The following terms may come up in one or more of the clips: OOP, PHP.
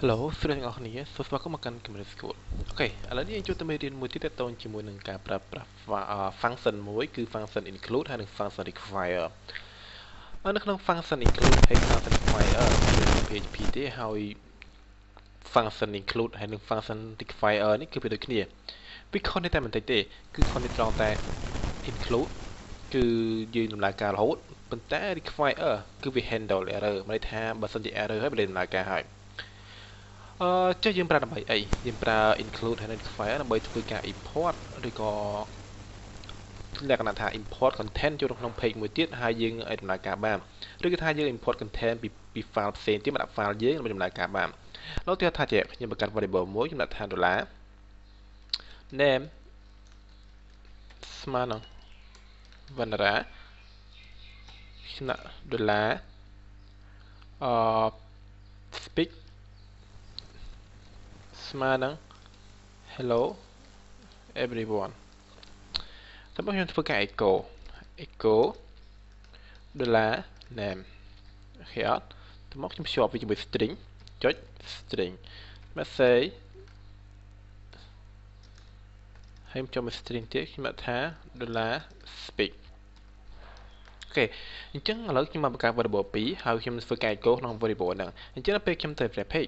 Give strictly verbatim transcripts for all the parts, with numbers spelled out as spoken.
Hello, selamat datang orang ni. So, semaku makan kembali sekolah. Okay, alat ni yang cuba temukan multi tahun cuma dengan cara cara function mui, kira function include, hanya function require. Anak nang function include, hanya function require. P H P dia, hanya function include, hanya function require. Ni kira begini ya. Bitcoin ni tak penting deh. Kira Bitcoin terang tak include, kira dia jumlah cara hold, penting require, kira we handle error. Mereka ham bahasa dia error, hanya jumlah cara hold. เอ่อจะยังปราดำไปไอ้ยังปรา include ให้ในไฟล์นะไปทำการ import หรือก็ในขณะที่ import content อยู่ตรงเพลงมือเตี้ยหายิงไอ้ดำเนินการบ้างหรือก็ถ้ายิง import content ปีปีไฟล์เซนที่มันดับไฟล์ยิงเราดำเนินการบ้างแล้วที่ถ้าจะยังประกัน variable มวยยังดับทางตัวละ name สมาร์ทวันละขณะตัวละเอ่อ speak Semanang, hello, everyone. Tapi kita perlu kaya echo, echo, dollar name. Okay, terus kita shop kita buat string, jod string. Macam, kita coba string dia kita tha dollar speak. Okay, jadi kalau kita mahu pakai variable pi, harus kita perlu kaya echo dengan variable nang. Jadi apa yang kita perlu pakai?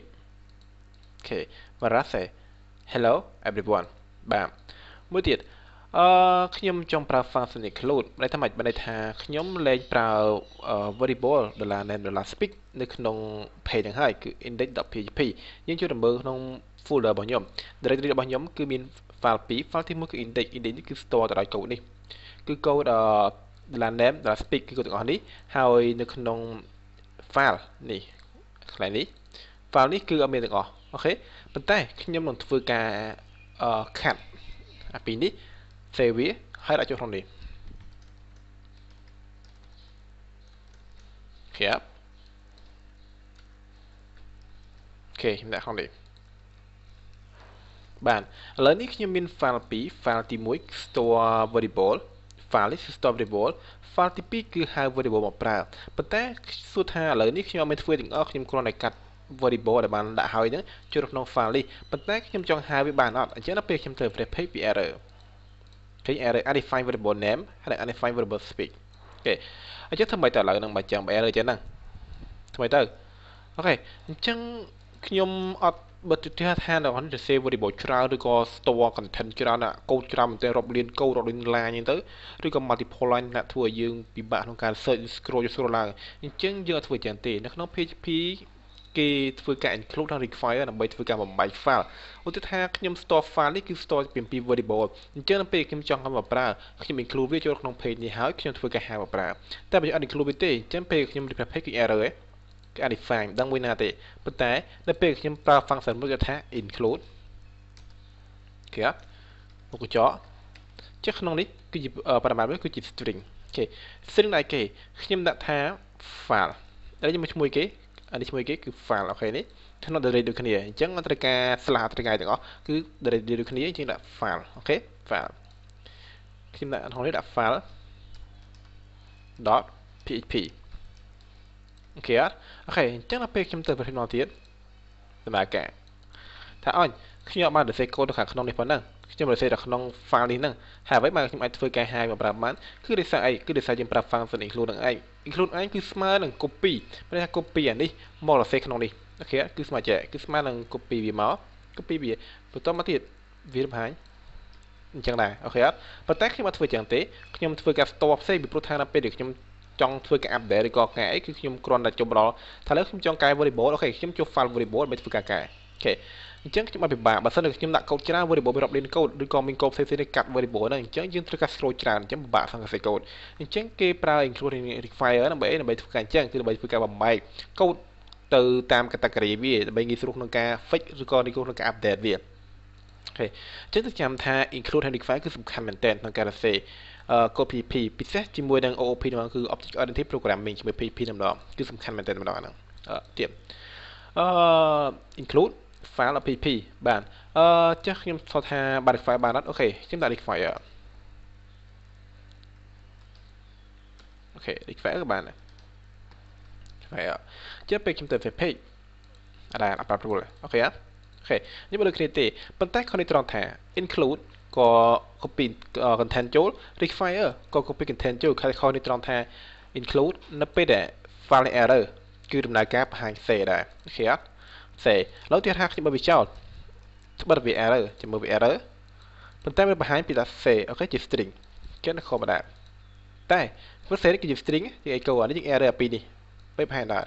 Okay, barat saya. Hello, everyone. Bam. Mungkin, ah, knyom jom pra function include. Mereka macam mana dia? Knyom leh pra variable dalam name dalam speak. Nek nong page yang hai, kira index.php. Yang cuci nombor nong folder banyak. Dari dari banyak, kira min file pi. File timu kira index. Index ni kira store dalam code ni. Kira code dalam name dalam speak kira code orang ni. Hai nek nong file ni. Kali ni, file ni kira min orang. โอเคបន្តែខ្ញុំនឹងធ្វើការអឺខាត់អាពីនេះ save វាហើយដាក់ចូលក្នុងនេះครับโอเคដាក់ក្នុងនេះបានឥឡូវនេះខ្ញុំមាន file ពីរ fileទី one store variable file នេះ store variable file ទី two គឺ high variable មកប្រើប៉ុន្តែសួរថាឥឡូវនេះខ្ញុំអត់មានធ្វើទាំងអស់ខ្ញុំគ្រាន់តែកាត់ variable ដែលបានដាក់ហើយហ្នឹងចូលក្នុង file នេះប៉ុន្តែខ្ញុំចង់ហៅវាបានអត់អញ្ចឹងដល់ពេលខ្ញុំធ្វើ error ឃើញ error undefined variable name ហើយ undefined variable speak អូខេអញ្ចឹងធ្វើម៉េចតើឥឡូវហ្នឹងបើចាំ error អញ្ចឹងហ្នឹងធ្វើម៉េចទៅអូខេអញ្ចឹងខ្ញុំអត់បើទិដ្ឋានថាដល់ហ្នឹង save variable ច្រើនឬក៏ store content ច្រើនណាកូដ ច្រើនតែរាប់លានកូដរាប់លាន line អញ្ចឹងទៅឬក៏ multiple line ណាក់ធ្វើឲ្យយើងពិបាកក្នុងការ search scroll scroll ឡើងអញ្ចឹងយើងអត់ធ្វើអញ្ចឹងទេនៅក្នុង P H P គេធ្វើការ include និង require ដើម្បីធ្វើការបំបែក file ឧទាហរណ៍ខ្ញុំ store file នេះគឺ store ពី variable អញ្ចឹងពេលខ្ញុំចង់ឲ្យមកប្រើខ្ញុំ include វាចូលក្នុង page នេះហើយខ្ញុំធ្វើការហៅមកប្រើតែបើខ្ញុំ include វាទេអញ្ចឹងពេលខ្ញុំ replace page គឺ error ឯងគឺ undefined មិនដឹងមួយណាទេប៉ុន្តែនៅពេលខ្ញុំប្រើ function មួយគេថា include គេមកកញ្ចក់ចុះក្នុងនេះគឺជាប្រមាណមួយគឺជា string អូខេ string ដែរគេខ្ញុំដាក់ថា file ហើយខ្ញុំឈ្មោះគេ อันนี้ช่วยเกี่ยวกับ file โอเคนี่ถ้าเราเดินดูขนาดอย่างงั้นตระการสลัดตระการอย่างงั้นคือเดินดูขนาดอย่างงั้น file โอเค file ที่นั่นของนี้ file dot php โอเคอ่ะโอเคจังแล้วไปខ្ញុំទៅប្រធានទៀតសម្រាប់ការថាអញខ្ញុំអត់បានរសេរកូដទៅខាងក្នុងនេះប៉ុណ្ណឹងខ្ញុំរសេរតែក្នុង file នេះហ្នឹងហើយបើមកខ្ញុំអាចធ្វើការហាយបម្រាប់បានគឺដោយសារអីគឺដោយសារយើងប្រើ function include ហ្នឹងឯង include ឯងគឺស្មើនឹង copy ព្រោះថា copy អានេះមករសេរក្នុងនេះអូខេគឺស្មើចេះគឺស្មើនឹង copy វាមក copy វាបន្តមកទៀតវាបង្ហាញអញ្ចឹងដែរអូខេអត់ប៉ុន្តែខ្ញុំអត់ធ្វើចឹងទេខ្ញុំធ្វើការ store ផ្សេងពីព្រោះថាដល់ពេលដែលខ្ញុំចង់ធ្វើការ update ឬក៏កែអីគឺខ្ញុំគ្រាន់តែចុចដល់ថាឥឡូវខ្ញុំចង់កែ variable អូខេខ្ញុំចូល file variable ដើម្បីធ្វើការកែ អញ្ចឹងខ្ញុំអត់ពិបាកបើសិនតែខ្ញុំដាក់កូដច្រើន variable រាប់លានកូដឬក៏មានកូដផ្សេងៗកាត់ variable ហ្នឹងអញ្ចឹងយើងត្រូវការ scroll ច្រើនអញ្ចឹងពិបាកសង្កេតកូដអញ្ចឹងគេប្រើ include require ដើម្បីធ្វើការអញ្ចឹងគឺដើម្បីធ្វើការបំបែកកូដទៅតាម category វាដើម្បីងាយស្រួលក្នុងការ fix ឬក៏ក្នុងការ update វាអូខេអញ្ចឹងចាំថា include and require គឺសំខាន់មែនតើក្នុងការរសេរកូដ P H P ពិសេសជាមួយនឹង O O P ហ្នឹងគឺ object oriented programming ជាមួយ P H P ហ្នឹងម្ដងគឺសំខាន់មែនតើម្ដងហ្នឹងទៀតអឺ include file app បានអឺចាស់ខ្ញុំថតថាបាន require បានអត់អូខេខ្ញុំដាក់ require អូខេ require ក៏បានដែរ require ចាំពេលខ្ញុំទៅ page ដែល applicable អូខេអត់ អូខេ ខ្ញុំមើល create ទេប៉ុន្តែ condition ថា include ក៏ copy content ចូល refire ក៏ copy content ចូល condition ថា include នៅពេលដែល file error គឺដំណើរការបង្ហាញ C ដែរ អូខេអត់ C ឥឡូវទៀតថា ខ្ញុំ បើ វាចោល បិទ វា error ចាំមើល វា error ប៉ុន្តែវាបង្ហាញពី C អូខេជា string គេនៅខមដែរ តែព្រោះសេរីគឺជា string យើង echo អានេះយើង error អាពីរ នេះពេលបង្ហាញដែរ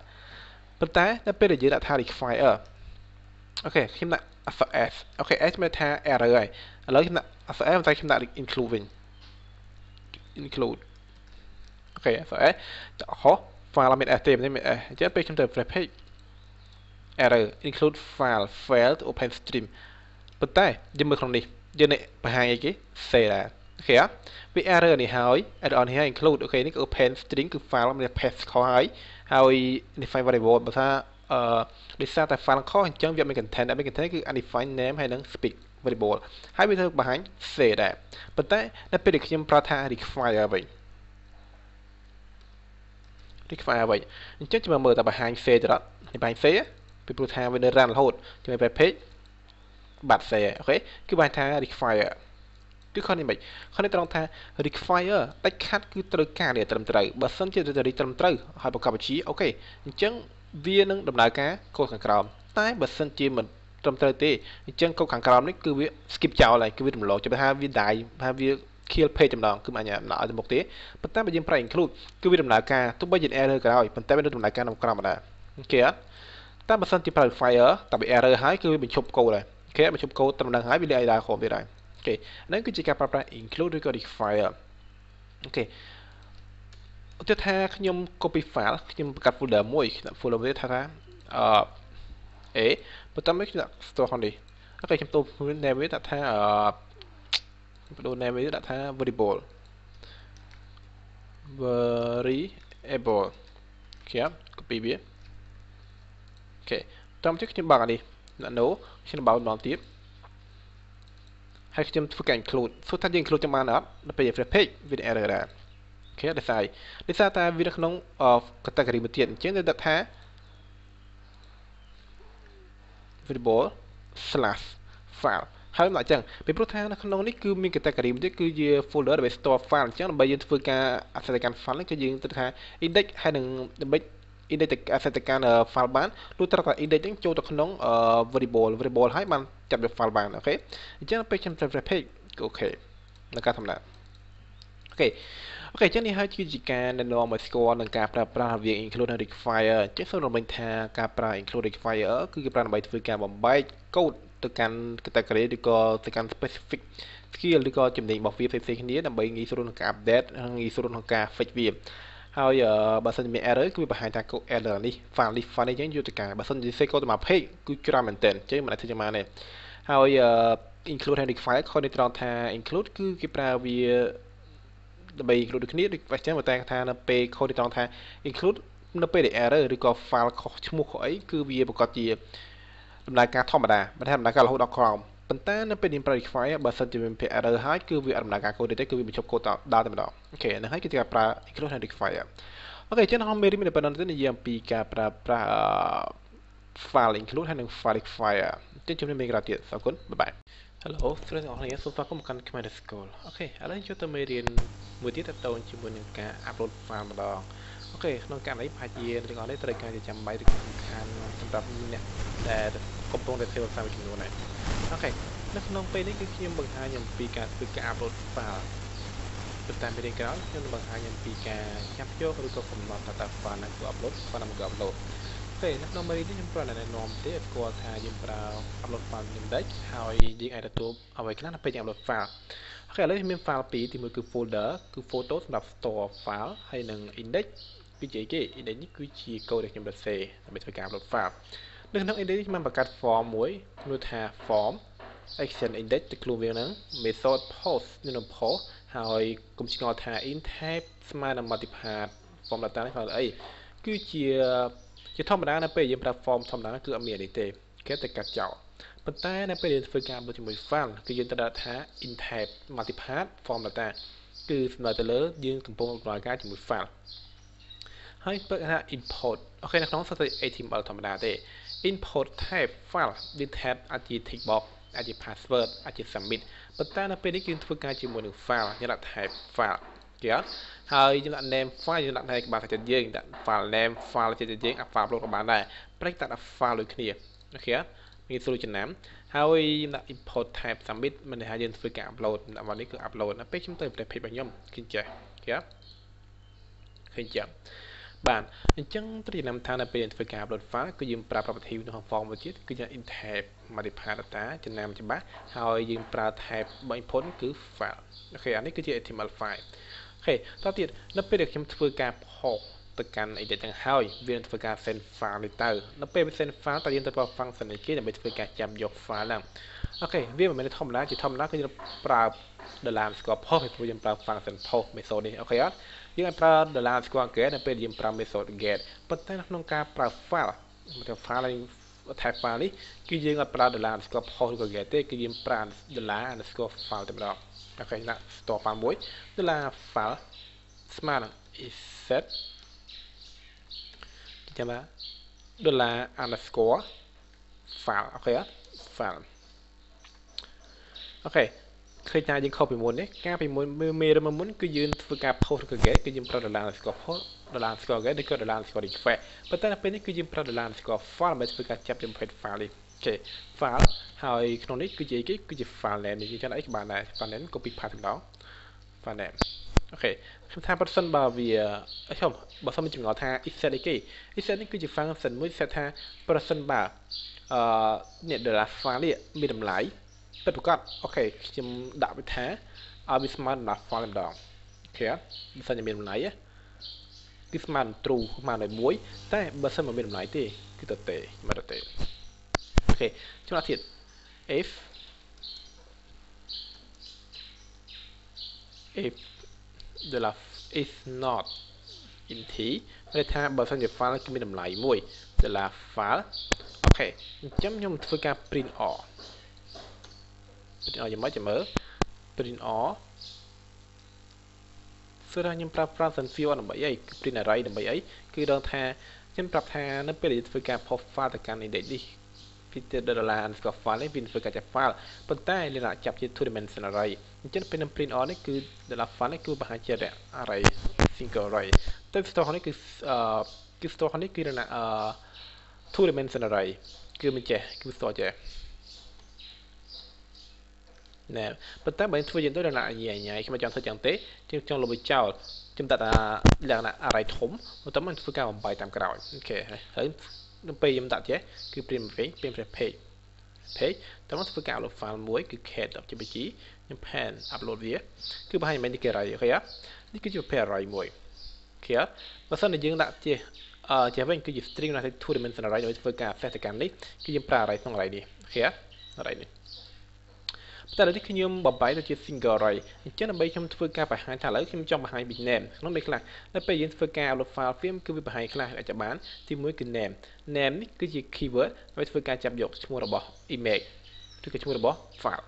ប៉ុន្តែនៅពេលដែលយើងដាក់ថា require អូខេខ្ញុំដាក់ s អូខេ s មានថា error ហើយឥឡូវខ្ញុំដាក់ s តែខ្ញុំដាក់ include វិញ include អូខេ s ដាក់ហោ file មាន s ទេមិនមែន s អញ្ចឹងពេលខ្ញុំទៅ fresh page error include file failed open stream ប៉ុន្តែយើងមើលក្នុងនេះយើងនេះបង្ហាញអីគេ say ដែរ អូខេអត់វា error នេះហើយ add-on នេះហើយ include អូខេនេះ open string គឺ file មាន path ខុសហើយហើយ define variable បើថាអឺដោយសារតែ file ខុសអញ្ចឹងវាមាន content ដែរមាន content គឺ undefined name ហើយនឹង speak variable ហើយវាត្រូវបង្ហាញ say ដែរប៉ុន្តែដល់ពេលដែលខ្ញុំប្រើថា require វិញ require វិញអញ្ចឹងចាំមើលតើបង្ហាញ say ទៅដល់នេះបង្ហាញ say ពីព្រោះថាវានៅ run រហូតជាមួយ page បាត់ say អូខេគឺបង្ហាញថា require គឺខនេះមិនខនេះត្រង់ថា require ដាច់ខាត់គឺត្រូវការនេះត្រឹមត្រូវបើសិនជាត្រូវត្រឹមត្រូវហើយបង្កប់បញ្ជី អូខេ អញ្ចឹងវានឹងដំណើរការកូដខាងក្រោមតែបើសិនជាមិនត្រឹមត្រូវទេអញ្ចឹងកូដខាងក្រោមនេះគឺវា skip ចោលហើយគឺវារំលងចាំថាវា die ថាវា kill page ចំណងគឺមិនអាចដំណោកទេប៉ុន្តែបើយើងប្រើ include គឺវាដំណើរការទោះបីជា error ក៏ដោយប៉ុន្តែវាដំណើរការក្នុងក្រោមដែរ អូខេអត់តែបើសិនជាប្រើ fire តែវា error ហើយគឺវាបញ្ឈប់កូដដែរអូខេបញ្ឈប់កូដត្រឹមនឹងហើយវាលាយដើរក្រោមទៀតដែរ Okay, ហ្នឹងគឺជាការប្រើប្រាស់ include ឬក៏ require អូខេ ឧទាហរណ៍ខ្ញុំ copy file ខ្ញុំបង្កើត folder មួយដាក់ folder នេះថាអឺអេបន្ទាប់មកខ្ញុំដាក់ store ហ្នឹងនេះ អូខេ ខ្ញុំ តូប name វាដាក់ថាអឺបដូរ name វាដាក់ថា variable variable អូខេ copy វា អូខេ តាមទៀតខ្ញុំបើកអានេះដាក់ no ខ្ញុំបើកម្ដងទៀត ហើយខ្ញុំធ្វើការ include សួរថាយើង include ចាំបានអត់ដល់ពេល fresh page វា error ដែរ អូខេ ដោយសារតែវានៅក្នុង category មួយទៀតអញ្ចឹងយើងដាក់ថា variable slash file ហើយមកអញ្ចឹងពីព្រោះថានៅក្នុងនេះគឺមាន category មួយទៀតគឺជា folder ដែល store file អញ្ចឹងដើម្បីយើងធ្វើការអាស្រ័យតាម file នេះគឺយើងត្រូវថា index ហើយនឹងដើម្បី index អាស្រ័យតាម file បានលុះត្រាតែ index ហ្នឹងចូលទៅក្នុង variable variable ហើយបាន ចាប់ file បាន អូខេ អញ្ចឹងពេលខ្ញុំប្រើ fresh page អូខេនៅការធ្វើដំណើរ អូខេ អូខេ អញ្ចឹងនេះហើយគឺជាការណែនាំឲ្យស្គាល់នឹងការប្រើប្រាស់រវាង include និង require អញ្ចឹងសូមរំលឹកថាការប្រើ include require គឺគេប្រើដើម្បីធ្វើការបំបែកកូដទៅកាន់ category ឬក៏ទៅកាន់ specific skill ឬក៏ចំណេញរបស់វាផ្សេងៗគ្នាដើម្បីងាយស្រួលក្នុងការ update ងាយស្រួលក្នុងការ fix វា ហើយបើសិនជាមាន error គឺវាបង្ហាញថា code error នេះ file នេះ file នេះអញ្ចឹងយុទ្ធការបើសិនជា សេក code តាម page គឺច្រើនមែនតើអញ្ចឹងមិនអាចធ្វើយ៉ាងណាទេហើយ include ហើយ require ខុសនេះត្រង់ថា include គឺគេប្រើវាដើម្បី include ដូចគ្នាដូចអញ្ចឹងតែថានៅពេល code នេះត្រង់ថា include នៅពេលដែល error ឬក៏ file ខុសឈ្មោះខុសអីគឺវាប្រកាសជាដំណើរការធម្មតាមិនថាដំណើរការរហូតដល់ក្រោមប៉ុន្តែនៅពេលយើងប្រើ require បើសិនជាមាន error ហើយគឺវាអត់ដំណើរការកូដទេគឺវាបញ្ឈប់កូដដល់តែម្ដង អូខេ ហ្នឹងហើយគឺជាការប្រើ include ហើយ require អូខេអញ្ចឹងក្នុងមេរៀននេះប៉ុណ្ណឹងទេនិយាយអំពីការប្រើប្រាស់ file include ហើយនិង file require អញ្ចឹងជួបគ្នាមេរៀនក្រោយទៀតអរគុណបាយបាយ Hello ស្រីទាំងអស់គ្នាសូមស្វាគមន៍មកកាន់ Khmer School អូខេឥឡូវយើងចូលទៅមេរៀនមួយទៀតតទៅជាមួយនឹងការ upload file ម្ដងអូខេក្នុងករណីផាជាទាំងអស់នេះត្រូវការចាំបាយឬសំខាន់សម្រាប់អ្នកដែលកំពុងតែធ្វើសារមួយចំនួនហើយ អូខេនៅក្នុងពេលនេះគឺខ្ញុំបង្ហាញអំពីការធ្វើការ upload file តាមមេរៀនក្រោយខ្ញុំនឹងបង្ហាញអំពីការចាប់យកឬក៏កំណត់ថាតើ file ណាគឺ upload file ណាមិនគឺ upload file ណាមិនគឺ upload តែខ្ញុំប្រើ upload file នេះដែរហើយយើងអាចទទួលអ្វីខ្លះនៅពេលយើង upload file អូខេឥឡូវមាន file ពីរទីមួយគឺ folder គឺ photo សម្រាប់ store file ហើយនិង index គឺជាគេ index នេះគឺជា code ដែលខ្ញុំរកសេដើម្បីធ្វើការ upload file នៅក្នុង index នេះខ្ញុំបង្កើត form មួយនោះថា form action index ទៅខ្លួនវាហ្នឹង method post នឹង post ហើយកុំឆ្ងល់ថា in type ស្មើនឹង multiply form data នេះគឺអីគឺជាជាធម្មតានៅពេលយើងប្រើ form ធម្មតាគឺអត់មានអីទេគេតែកាត់ចោលប៉ុន្តែនៅពេលយើងធ្វើការជាមួយ file គឺយើងត្រូវដាក់ថា in type multiply form data គឺស្មើទៅលើយើងកំពុងដំណើរការជាមួយ file ហើយបើថា import អូខេនៅក្នុង html ធម្មតាទេ import type file with tab อาร์ จี text box อาร์ จี password อาร์ จี submit ប៉ុន្តែនៅពេលនេះយើងធ្វើការជាមួយនឹង type file ហើយយើងដាក់ name file យើងដាក់ file name file របស់យើង file upload ក៏បានដែរ break ដាក់ file ដូចគ្នា អូខេ មាន solution name ហើយយើងដាក់ import type submit មិនដែលយើងធ្វើការ upload នេះគឺ upload ទៅពេលខ្ញុំទៅ page របស់ខ្ញុំគឺចេះអូខេ បាទអញ្ចឹងព្រានាមថានៅពេលធ្វើការ upload file គឺយើងប្រើ property ក្នុង form មួយទៀតគឺយើង tab modify data ចំណាំច្បាស់ហើយយើងប្រើ tab បី គឺ file អូខេអានេះគឺជា html file អូខេតោះទៀតនៅពេលដែលខ្ញុំធ្វើការផុសទៅកាន់ edit ទាំងហើយវានឹងធ្វើការ send file នេះទៅនៅពេល send file តើយើងត្រូវប្រើ function អីគេដើម្បីធ្វើការចាប់យក file ហ្នឹងអូខេវាមិនមែនធម្មតាជាធម្មតាគឺប្រើ dollar underscore post ព្រោះយើងប្រើ function post method នេះអូខេអត់ យើងប្រើ dollar underscore get នៅពេលយើងប្រើ method get ប៉ុន្តែក្នុងការប្រើ file មកទៅ file type file នេះគឺយើងអត់ប្រើ dollar underscore post ឬក៏ get ទេគឺយើងប្រើ dollar underscore file តែម្ដងអូខេដាក់ store file មួយ dollar file ស្មើ នឹង is set ចាំមើល dollar underscore file អូខេអត់ file អូខេ ឃើញថាយើង ខុស ពីមុននេះការពីមុនមើលមេរមុនគឺយើងធ្វើការ post ឬក៏ get គឺយើងប្រើ dollar underscore post dollar underscore get ឬក៏ dollar underscore request ប៉ុន្តែនៅពេលនេះគឺយើងប្រើ dollar underscore file ដើម្បីធ្វើការចាប់ template file នេះ okay file ហើយក្នុងនេះគឺជាអីគេគឺជា file name នេះយើងចង់អីក៏បានដែរ file name copy paste ម្ដង file name អូខេខ្ញុំថាប្រសិនបើវាខ្ញុំបើសិនមិនចងល់ថា exception អីគេ exception នេះគឺជា function មួយស្ថាថាប្រសិនបើអឺនេះ dollar file នេះមានតម្លៃ ប្រកាសអូខេខ្ញុំដាក់វាថាឲ្យវាស្មើនឹង if if the love is not in t ព្រោះថាបើសិនជា the love file អូខេអញ្ចឹងខ្ញុំធ្វើការ print all print យ៉ាងម៉េចចាំមើល print all ស្រាប់ខ្ញុំប្រាប់ប្រាំសិន view ដើម្បីអី print array ដើម្បីអីគឺដឹងថាខ្ញុំប្រាប់ថានៅពេលដែលធ្វើការ post file ទៅកាន់ index នេះពី dollar underscore file នេះវាធ្វើការចាប់ file ប៉ុន្តែលេខចាប់ជា two dimensional array អញ្ចឹងពេល print all នេះគឺ dollar file នេះគឺបង្ហាញជា array single array ទៅ store នេះគឺ គឺ store នេះគឺ two dimensional array គឺមិនចេះគឺ store ចេះ ណែប៉ុន្តែបើធ្វើយើងទៅដល់អាយ៉ាញ៉ៃខ្ញុំចង់ធ្វើចឹងទេខ្ញុំចង់លុបចោលខ្ញុំដាក់អា តែនេះខ្ញុំបំបីទៅជា single array អញ្ចឹងដើម្បីខ្ញុំធ្វើការបង្ហាញថាឥឡូវខ្ញុំចង់បង្ហាញពី name ក្នុងនេះខ្លះនៅពេលយើងធ្វើការ upload file វាគឺវាបង្ហាញខ្លះអាចបានទីមួយគឺ name name នេះគឺជា keyword ដើម្បីធ្វើការចាប់យកឈ្មោះរបស់ image ឬក៏ឈ្មោះរបស់ file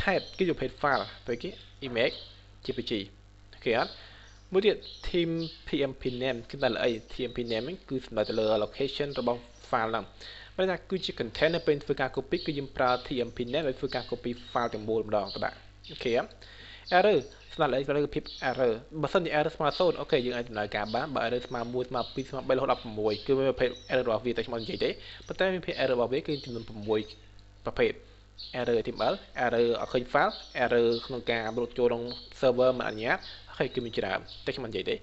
type គឺ page file ទៅគេ image ជា png អូខេអត់មួយទៀត theme พี เอ็ม พี name គឺតែលើអី พี เอ็ม พี name គឺសម្ដៅទៅលើ location របស់ file ហ្នឹង បើថាគឺជា content នៅពេលធ្វើការ copy គឺយើងប្រើ tmp net ដើម្បីធ្វើការ copy file ទាំងមូលម្ដងទៅដាក់ okay error ស្មើនឹងភាព error បើសិនជា error ស្មើ zero អូខេ យើងអាចដំណើរការបាន បើ error ស្មើ one ស្មើ two ស្មើ three រហូត ដល់ sixteen គឺមានប្រភេទ error របស់វាតែខ្ញុំនិយាយទេ ប៉ុន្តែមានប្រភេទ error របស់វាគឺចំនួនsixប្រភេទ error html error អត់ឃើញ file error ក្នុងការ upload ចូលក្នុង server មិនអនុញ្ញាត អូខេ គឺមានច្រើនតែខ្ញុំនិយាយទេ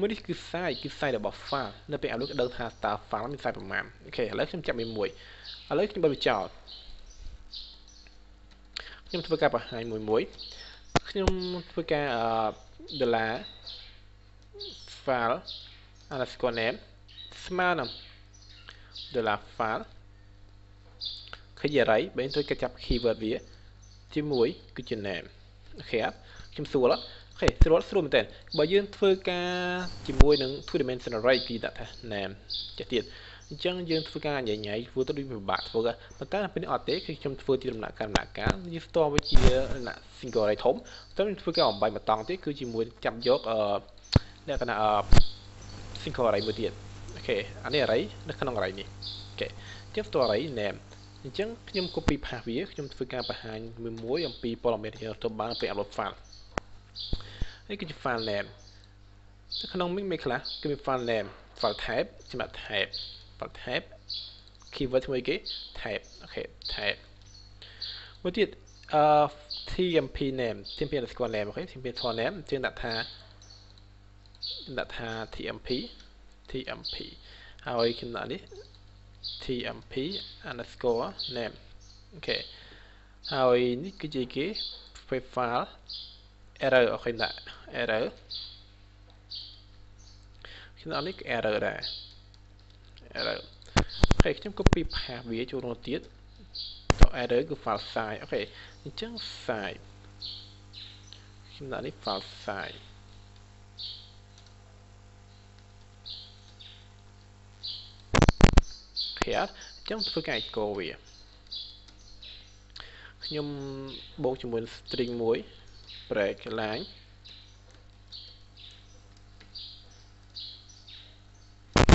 មួយនេះគឺ size គឺ size របស់ file នៅពេល upload ដឹងថា star file មាន size ប៉ុន្មាន okay ឥឡូវខ្ញុំចាប់វាមួយឥឡូវខ្ញុំបើវាចោលខ្ញុំធ្វើការបង្ហាញមួយមួយខ្ញុំធ្វើការ dollar file underscore name ស្មើនឹង dollar file ឃើញ array បើយើងត្រូវកាត់ចាប់ keyword វាទីមួយគឺជា name អូខេ ខ្ញុំស្រួល អូខេស្រួលស្រួលមែនតើបើយើងធ្វើការជាមួយនឹង two dimensional array គឺដាក់ថា name ចេះទៀតអញ្ចឹងយើងធ្វើការញ៉ៃញ៉ៃធ្វើទៅដូចពិបាកធ្វើក៏ប៉ុន្តែពេលនេះអត់ទេគឺខ្ញុំធ្វើជាដំណាក់កាលដំណាក់កាលយើង store វាជា single array ធំតែខ្ញុំធ្វើការបំបែកបន្តទៀតគឺជាមួយចាប់យកលក្ខណៈ single array មួយទៀតអូខេអានេះ array នៅក្នុង array នេះអូខេអញ្ចឹង ចឹងផ្ទាល់អីណែអញ្ចឹងខ្ញុំ copy ផាសវាខ្ញុំធ្វើការបង្ហាញមួយអំពីព័ត៌មានដែលទទួលបានពី upload file នេះគឺជា file name នៅក្នុងនេះមានខ្លះគឺមាន file name file type ចំណាត់ type file type keyword ថ្មីគេ type អូខេ type មួយទៀតអឺ tmp name tmp ដែលស្គាល់ name អូខេ tmp ធរ name យើងដាក់ថាដាក់ថា tmp tmp ហើយខ្ញុំដាក់នេះ tmp underscore name អូខេហើយនេះគឺជាគេ file error អូខេដាក់ error ខ្ញុំដាក់នេះ error ដែរ error អូខេខ្ញុំ copy ផាសវាចូលក្នុងទៀតerror គឺ file size អូខេអញ្ចឹង size ខ្ញុំដាក់នេះ file size អូខេអញ្ចឹងធ្វើការ echo វាខ្ញុំបូកជាមួយ string មួយ break line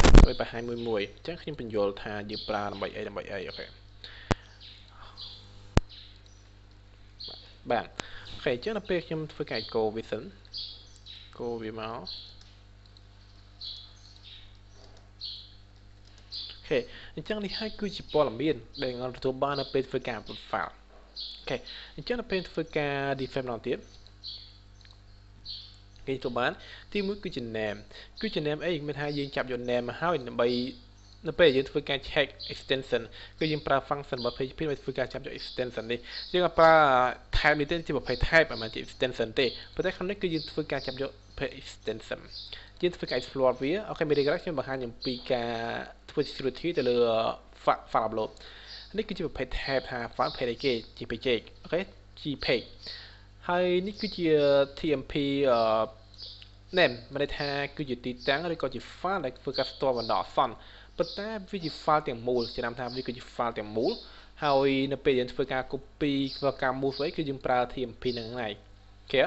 ហើយបង្ហាញមួយមួយអញ្ចឹងខ្ញុំបញ្យល់ថាយើងប្រើដើម្បីអីដើម្បីអីអូខេបាទអូខេអញ្ចឹងដល់ពេលខ្ញុំធ្វើការ go vision go វាមកអូខេអញ្ចឹងនេះហើយគឺជាព័ត៌មានដែលខ្ញុំទទួលបាននៅពេលធ្វើការ upload file អូខេអញ្ចឹងដល់ពេលធ្វើការ define ម្ដងទៀតគេទទួលបានទីមួយគឺជា name គឺជា name អីមានថាយើងចាប់យក name មកហើយដើម្បីនៅពេលយើងធ្វើការ check extension គឺយើងប្រើ function របស់ PHP ដើម្បីធ្វើការចាប់យក extension នេះយើងអាចប្រើ type នេះទេជាប្រភេទ type អាមិនជា extension ទេប៉ុន្តែក្នុងនេះគឺយើងធ្វើការចាប់យក extension យើងធ្វើការ explore វាអូខេមេរៀនក្រោយខ្ញុំបង្ហាញអំពីការធ្វើ security ទៅលើ file upload នេះគឺជាប្រភេទ type ថា file page គេជា page អូខេជា page ហើយនេះគឺជា tmp អឺ name មានន័យថាគឺជាទីតាំងឬក៏ជា file ដែលធ្វើការ store បណ្ដោះអាសន្នប៉ុន្តែវាជា file ទាំងមូលគេតាមថាវាគឺជា file ទាំងមូលហើយនៅពេលយើងធ្វើការ copy ធ្វើការ move អីគឺយើងប្រើ tmp ហ្នឹងហើយអូខេ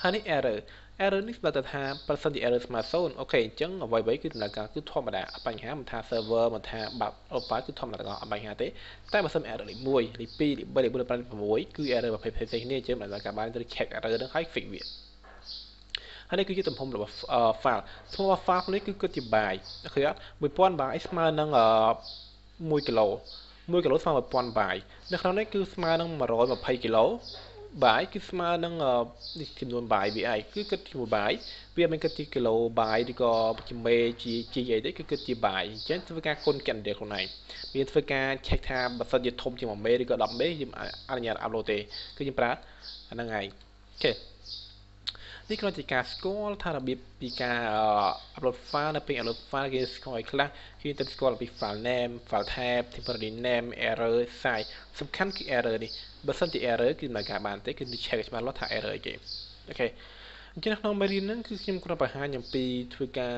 ហើយនេះ error error នេះបើតើថាប្រសិនជា error ស្មើศูนย์អូខេអញ្ចឹងអ្វីៗគឺដំណើរការគឺធម្មតាបញ្ហាមិនថា server មិនថាបាក់ operator គឺធម្មតាទាំងអស់អត់បញ្ហាទេតែបើសិន error លេខមួយលេខពីរលេខបីលេខបួនលេខប្រាំលេខប្រាំមួយគឺ error ប្រភេទផ្សេងៗគ្នាអញ្ចឹងដំណើរការបានទៅ check error ហ្នឹងហើយ fix វាហើយនេះគឺជាទំហំរបស់ file ទំហំរបស់ file នេះគឺគិតជាបាយឃើញអត់1000បាយស្មើនឹង1គីឡូ1គីឡូស្មើ1000បាយនៅក្នុងនេះគឺស្មើនឹង120គីឡូបាយគឺស្មើនឹងនេះចំនួនបាយវាឯងគឺគិតជាបាយវាមិនគិតជាគីឡូបាយឬក៏ជាមេជាជីអីទេគឺគិតជាបាយអញ្ចឹងធ្វើការគុណគណនាខ្លួនឯងវាធ្វើការ check ថាបើសិនជាធំជាង1មេឬក៏10មេយើងអនុញ្ញាត upload ទេគឺយើងប្រើអាហ្នឹងឯងអូខេនេះគ្រាន់តែការស្គាល់ថារបៀបពីការ upload file នៅពេល upload file គេស្គាល់ឲ្យខ្លះគេទៅស្គាល់ពី file name file type temporary name error size សំខាន់គឺ error នេះបើសិនជា error គឺមិនការបានទេគឺ check ច្បាស់លាស់ថា error អីគេអូខេអញ្ចឹងក្នុងមេរៀនហ្នឹងគឺខ្ញុំគ្រាន់តែបង្ហាញអំពីធ្វើការ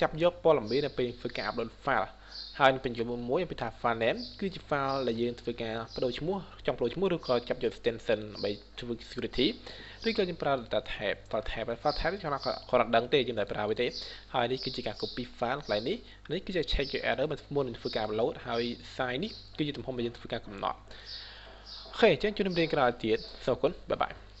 ចាប់យកព័ត៌មាននៅពេលធ្វើការ upload file ហើយបញ្ចូលមួយអំពីថា file name គឺជា file ដែលយើងធ្វើការបដូរឈ្មោះចង់បដូរឈ្មោះឬក៏ចាប់យក extension ដើម្បីធ្វើ security ឬក៏យើងប្រើ data type file type file type ខ្ញុំគាត់ដឹងទេខ្ញុំតែប្រើវាទេហើយនេះគឺជាការ copy file កន្លែងនេះនេះគឺជា check your error មុននឹងធ្វើការ upload ហើយ size នេះគឺជាទំហំដែលយើងធ្វើការកំណត់អូខេអញ្ចឹងជួបគ្នារៀនក្រោយទៀតសូមអរគុណបាយបាយ